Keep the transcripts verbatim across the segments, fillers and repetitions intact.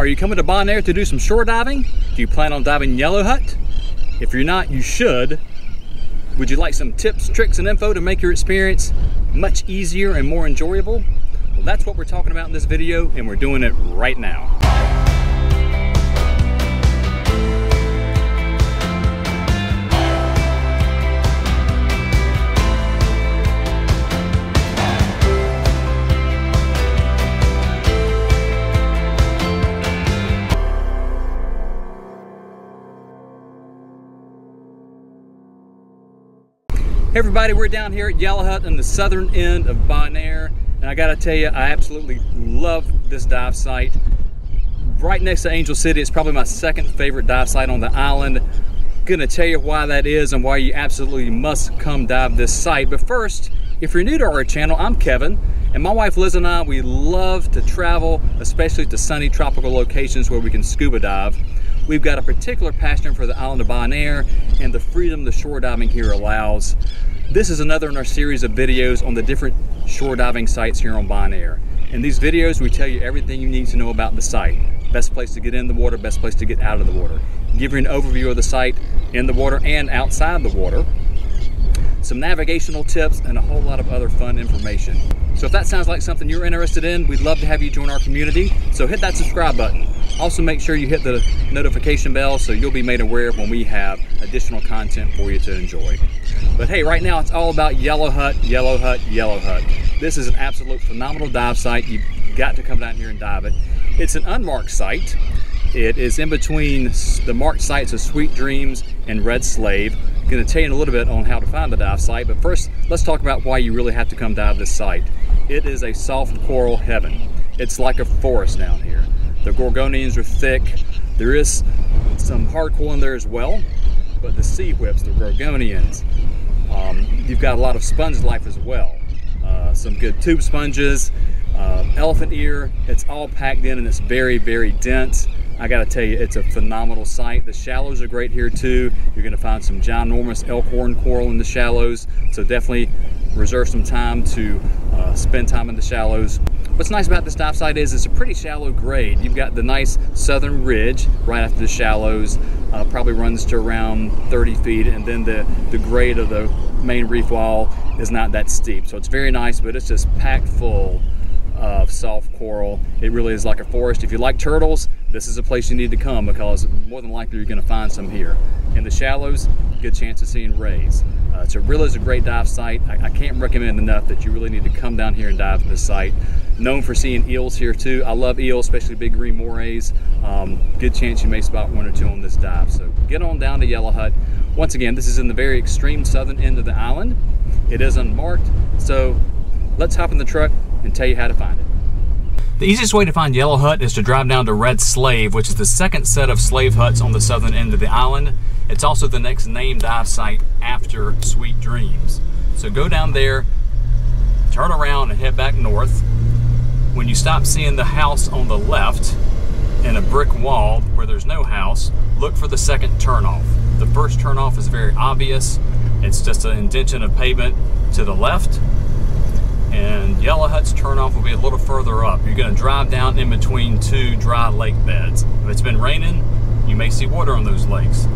Are you coming to Bonaire to do some shore diving? Do you plan on diving Yellow Hut? If you're not, you should. Would you like some tips, tricks, and info to make your experience much easier and more enjoyable? Well, that's what we're talking about in this video, and we're doing it right now. Hey everybody, we're down here at Yellow Hut in the southern end of Bonaire, and I gotta tell you, I absolutely love this dive site. Right next to Angel City, it's probably my second favorite dive site on the island. Gonna tell you why that is and why you absolutely must come dive this site. But first, if you're new to our channel, I'm Kevin, and my wife Liz and I, we love to travel, especially to sunny tropical locations where we can scuba dive. We've got a particular passion for the island of Bonaire and the freedom the shore diving here allows. This is another in our series of videos on the different shore diving sites here on Bonaire. In these videos, we tell you everything you need to know about the site. Best place to get in the water, best place to get out of the water. Give you an overview of the site in the water and outside the water. Some navigational tips and a whole lot of other fun information. So if that sounds like something you're interested in, we'd love to have you join our community. So hit that subscribe button. Also make sure you hit the notification bell so you'll be made aware when we have additional content for you to enjoy. But hey, right now it's all about Yellow Hut, Yellow Hut, Yellow Hut. This is an absolute phenomenal dive site. You've got to come down here and dive it. It's an unmarked site. It is in between the marked sites of Sweet Dreams and Red Slave. I'm going to tell you in a little bit on how to find the dive site, but first let's talk about why you really have to come dive this site. It is a soft coral heaven. It's like a forest down here. The gorgonians are thick. There is some hardcore in there as well, but the sea whips, the gorgonians. Um, you've got a lot of sponge life as well. Uh, some good tube sponges, uh, elephant ear. It's all packed in and it's very, very dense. I gotta tell you, it's a phenomenal site. The shallows are great here too. You're gonna find some ginormous elkhorn coral in the shallows. So definitely reserve some time to uh, spend time in the shallows. What's nice about this dive site is it's a pretty shallow grade. You've got the nice southern ridge right after the shallows, uh, probably runs to around thirty feet, and then the, the grade of the main reef wall is not that steep. So it's very nice, but it's just packed full of soft coral. It really is like a forest. If you like turtles, this is a place you need to come because more than likely you're gonna find some here. In the shallows, good chance of seeing rays. Uh, so it really is a great dive site. I, I can't recommend enough that you really need to come down here and dive this site. Known for seeing eels here too. I love eels, especially big green morays. Um, good chance you may spot one or two on this dive. So get on down to Yellow Hut. Once again, this is in the very extreme southern end of the island. It is unmarked. So let's hop in the truck and tell you how to find it. The easiest way to find Yellow Hut is to drive down to Red Slave, which is the second set of slave huts on the southern end of the island. It's also the next named dive site after Sweet Dreams. So go down there, turn around and head back north. When you stop seeing the house on the left and a brick wall where there's no house, look for the second turnoff. The first turnoff is very obvious. It's just an indentation of pavement to the left. And Yellow Hut's turnoff will be a little further up. You're gonna drive down in between two dry lake beds. If it's been raining, you may see water on those lakes.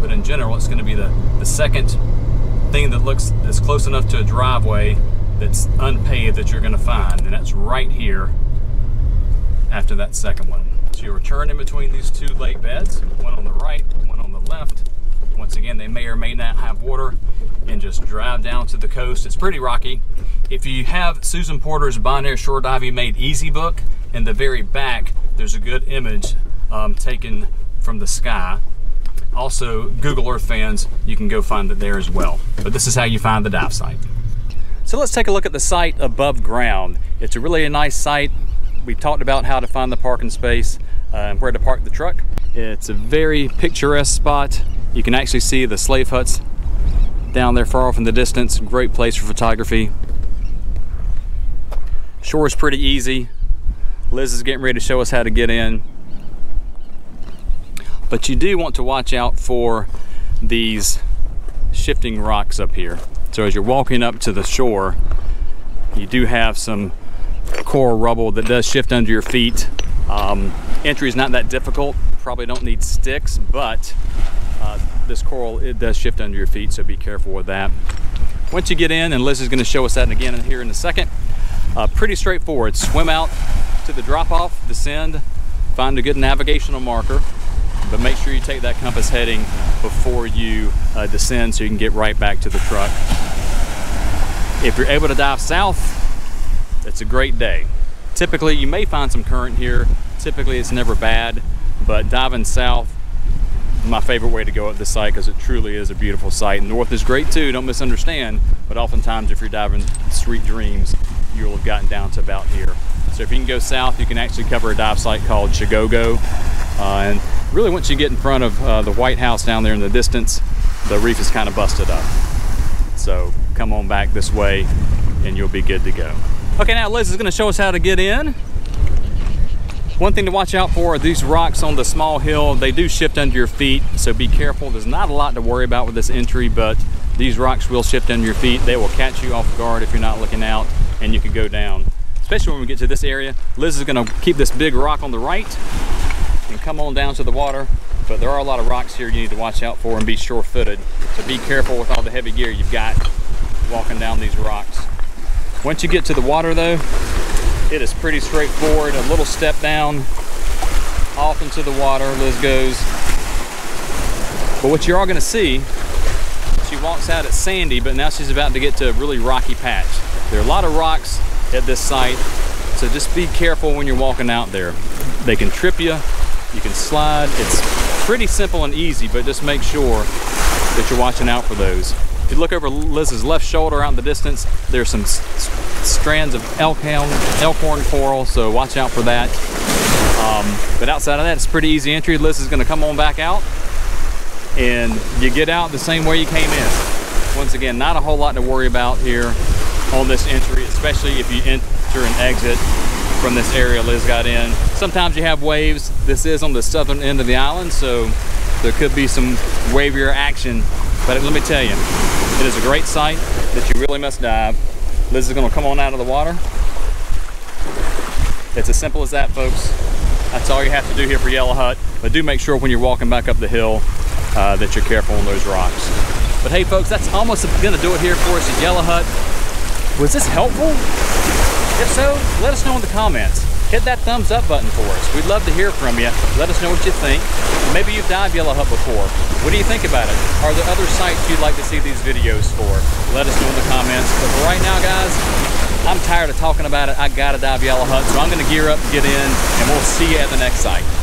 But in general, it's gonna be the, the second thing that looks is close enough to a driveway that's unpaved that you're gonna find. And that's right here after that second one. So you'll return in between these two lake beds, one on the right, one on the left. Once again, they may or may not have water, and just drive down to the coast. It's pretty rocky. If you have Susan Porter's Bonaire Shore Diving Made Easy book, in the very back, there's a good image um, taken from the sky. Also, Google Earth fans, you can go find it there as well. But this is how you find the dive site. So let's take a look at the site above ground. It's a really nice site. We've talked about how to find the parking space uh, and where to park the truck. It's a very picturesque spot. You can actually see the slave huts down there far off in the distance. Great place for photography. Shore is pretty easy. Liz is getting ready to show us how to get in. But you do want to watch out for these shifting rocks up here. So as you're walking up to the shore, you do have some coral rubble that does shift under your feet. Um, entry is not that difficult. Probably don't need sticks, but uh, this coral, it does shift under your feet, so be careful with that. Once you get in, and Liz is going to show us that again here in a second, uh, pretty straightforward. Swim out to the drop-off, descend, find a good navigational marker, but make sure you take that compass heading before you uh, descend so you can get right back to the truck. If you're able to dive south, it's a great day. Typically, you may find some current here. Typically, it's never bad, but diving south, my favorite way to go up this site because it truly is a beautiful site. North is great too, don't misunderstand, but oftentimes if you're diving Sweet Dreams, you'll have gotten down to about here. So if you can go south, you can actually cover a dive site called Shigogo. Uh, and really once you get in front of uh, the White House down there in the distance, the reef is kind of busted up. So come on back this way and you'll be good to go. Okay, now Liz is going to show us how to get in. One thing to watch out for are these rocks on the small hill. They do shift under your feet, so be careful. There's not a lot to worry about with this entry, but these rocks will shift under your feet. They will catch you off guard if you're not looking out, and you can go down. Especially when we get to this area, Liz is gonna keep this big rock on the right and come on down to the water, but there are a lot of rocks here you need to watch out for and be sure-footed. So be careful with all the heavy gear you've got walking down these rocks. Once you get to the water though, it is pretty straightforward. A little step down, off into the water, Liz goes. But what you're all gonna see, she walks out at sandy, but now she's about to get to a really rocky patch. There are a lot of rocks at this site, so just be careful when you're walking out there. They can trip you, you can slide. It's pretty simple and easy, but just make sure that you're watching out for those. If you look over Liz's left shoulder out in the distance, there's some strands of elkhorn, elkhorn coral, so watch out for that. Um, but outside of that, it's a pretty easy entry. Liz is gonna come on back out, and you get out the same way you came in. Once again, not a whole lot to worry about here on this entry, especially if you enter and exit from this area Liz got in. Sometimes you have waves. This is on the southern end of the island, so there could be some wavier action. But let me tell you, it is a great site that you really must dive. Liz is gonna come on out of the water. It's as simple as that, folks. That's all you have to do here for Yellow Hut. But do make sure when you're walking back up the hill uh, that you're careful on those rocks. But hey, folks, that's almost gonna do it here for us at Yellow Hut. Was this helpful? If so, let us know in the comments. Hit that thumbs up button for us. We'd love to hear from you. Let us know what you think. Maybe you've dived Yellow Hut before. What do you think about it? Are there other sites you'd like to see these videos for? Let us know in the comments. But for right now, guys, I'm tired of talking about it. I gotta dive Yellow Hut, so I'm gonna gear up and get in, and we'll see you at the next site.